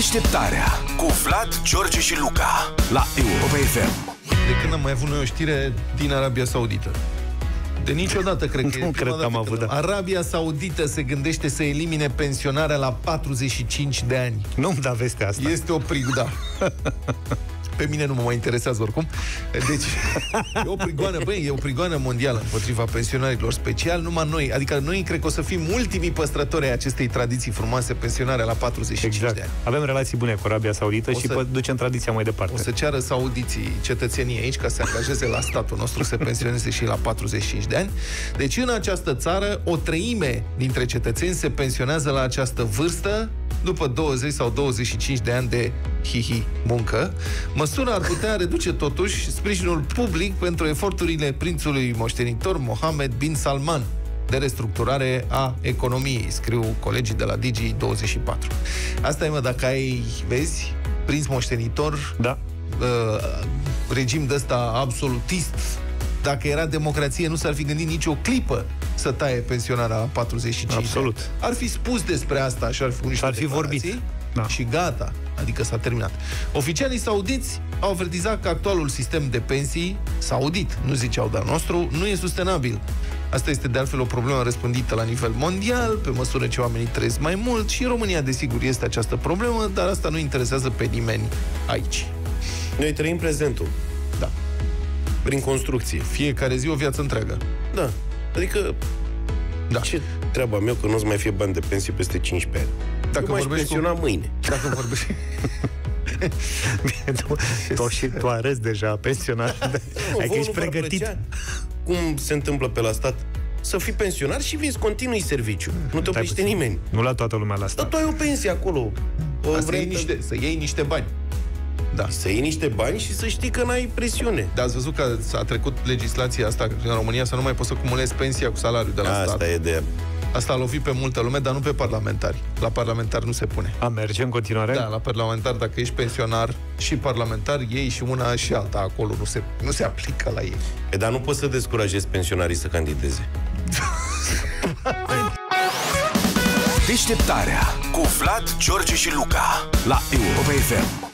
Deșteptarea cu Vlad, George și Luca la Europa FM. De când am mai avut noi o știre din Arabia Saudită? De niciodată, cred că nu cred că am avut. Da. Arabia Saudită se gândește să elimine pensionarea la 45 de ani. Nu-mi da vestea asta. Este o prigoană. Pe mine nu mă mai interesează oricum. Deci, e o prigoană, băi, e o prigoană mondială împotriva pensionarilor, special numai noi. Adică noi cred că o să fim ultimii păstrători ai acestei tradiții frumoase, pensionarea la 45 exact. De ani. Avem relații bune cu Arabia Saudită și ducem tradiția mai departe. O să ceară saudiții cetățenii aici ca să se angajeze la statul nostru, să pensioneze și la 45 de ani. Deci în această țară, o treime dintre cetățeni se pensionează la această vârstă, după 20 sau 25 de ani de muncă. Măsura ar putea reduce totuși sprijinul public pentru eforturile prințului moștenitor Mohammed bin Salman de restructurare a economiei, scriu colegii de la Digi24. Asta e, mă, dacă ai, vezi, prinț moștenitor, da. Regim de ăsta absolutist, dacă era democrație, nu s-ar fi gândit nicio clipă să taie pensionarea la 45. Absolut. Ar fi spus despre asta și ar fi făcut niște declarații. Da. Și gata, adică s-a terminat. Oficialii saudiți au avertizat că actualul sistem de pensii saudit, nu ziceau de-al nostru, nu e sustenabil. Asta este de altfel o problemă răspândită la nivel mondial, pe măsură ce oamenii trăiesc mai mult, și în România desigur este această problemă, dar asta nu interesează pe nimeni aici. Noi trăim prezentul. Da. Prin construcție. Fiecare zi o viață întreagă. Da. Adică da. Ce treaba mea că nu-ți mai fie bani de pensie peste 15 ani? Dacă nu m-aș pensiona mâine. Dacă vorbești... tu arăți deja pensionar. Adică ești pregătit. Cum se întâmplă pe la stat? Să fii pensionar și vinzi, continui serviciu. Nu te oprește nimeni. Nu la toată lumea la stat. Dar tu ai o pensie acolo. Să iei niște bani. Da. Să iei niște bani și să știi că n-ai presiune. Dar ați văzut că s-a trecut legislația asta în România să nu mai poți să cumulezi pensia cu salariul de la stat. Asta e de... Asta a lovit pe multă lume, dar nu pe parlamentari. La parlamentari nu se pune. A merge în continuare? Da, la parlamentar, dacă ești pensionar și parlamentar, ei și una și alta acolo. Nu se aplică la ei. E, dar nu poți să descurajezi pensionarii să candideze. Deșteptarea cu Vlad, George și Luca la Europa FM.